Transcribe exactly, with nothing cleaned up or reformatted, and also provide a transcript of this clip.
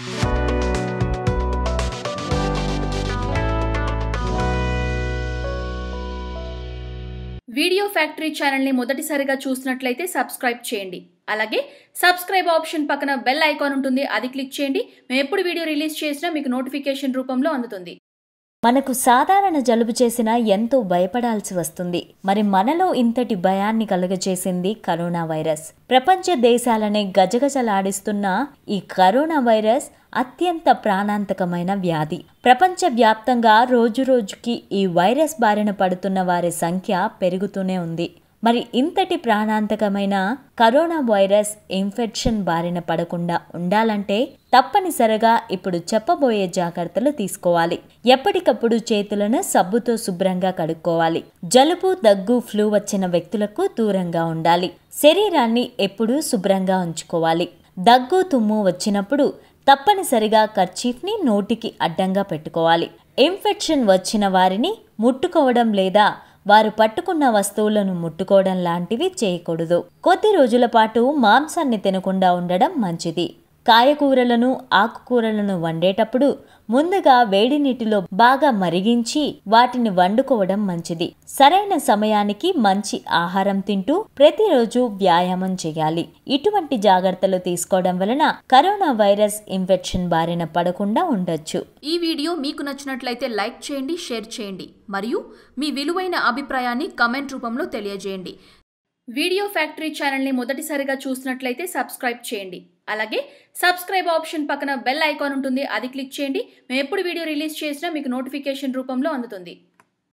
Video Factory channel ni మొదటిసారిగా చూస్తున్నట్లయితే subscribe చేయండి. అలాగే subscribe option పక్కన bell icon ఉంటుంది, అది క్లిక్ చేయండి. నేను ఎప్పుడు వీడియో రిలీజ్ చేసినా మీకు నోటిఫికేషన్ రూపంలో అందుతుంది. మనకు సాధారణ జలుబు చేసినా ఎంతో భయపడాల్సి వస్తుంది. మరి మనలో ఇంతటి భయాన్ని కలగజేసింది కరోనా వైరస్. ప్రపంచ దేశాలనే గజగజలాడిస్తున్న ఈ కరోనా వైరస్ అత్యంత ప్రాణాంతకమైన వ్యాధి. ప్రపంచవ్యాప్తంగా రోజురోజుకి ఈ వైరస్ బారిన పడుతున్న వారి సంఖ్య పెరుగుతూనే ఉంది. మరి ఇంతటి ప్రాణాంతకమైన కరోనా వైరస్ ఇన్ఫెక్షన్ బారిన పడకుండా ఉండాలంటే తప్పనిసరిగా ఇప్పుడు చెప్పబోయే జాగ్రత్తలు తీసుకోవాలి. ఎప్పటికప్పుడు చేతులను సబ్బుతో శుభ్రంగా కడుక్కోవాలి. జలుబు, దగ్గు, ఫ్లూ వచ్చిన వ్యక్తులకు దూరంగా ఉండాలి. శరీరాన్ని ఎప్పుడూ శుభ్రంగా ఉంచుకోవాలి. దగ్గు, తుమ్ము వచ్చినప్పుడు తప్పనిసరిగా కర్చీఫ్ని నోటికి అడ్డంగా పెట్టుకోవాలి. ఇన్ఫెక్షన్ వచ్చిన వారిని ముట్టుకోవడం లేదా వారు పట్టుకున్న వస్తువులను ముట్టుకోవడం లాంటివి చేయకూడదు. కొద్ది రోజుల పాటు మాంసాన్ని తినకుండా ఉండడం మంచిది. కాయకూరలను, ఆకుకూరలను వండేటప్పుడు ముందుగా వేడి నీటిలో బాగా మరిగించి వాటిని వండుకోవడం మంచిది. సరైన సమయానికి మంచి ఆహారం తింటూ ప్రతిరోజు వ్యాయామం చేయాలి. ఇటువంటి జాగ్రత్తలు తీసుకోవడం వలన కరోనా వైరస్ ఇన్ఫెక్షన్ బారిన పడకుండా ఉండొచ్చు. ఈ వీడియో మీకు నచ్చినట్లయితే లైక్ చేయండి, షేర్ చేయండి, మరియు మీ విలువైన అభిప్రాయాన్ని కామెంట్ రూపంలో తెలియజేయండి. వీడియో ఫ్యాక్టరీ ఛానల్ని మొదటిసారిగా చూసినట్లయితే సబ్స్క్రైబ్ చేయండి. అలాగే సబ్స్క్రైబ్ ఆప్షన్ పక్కన బెల్ ఐకాన్ ఉంటుంది, అది క్లిక్ చేయండి. మేము ఎప్పుడు వీడియో రిలీజ్ చేసినా మీకు నోటిఫికేషన్ రూపంలో అందుతుంది.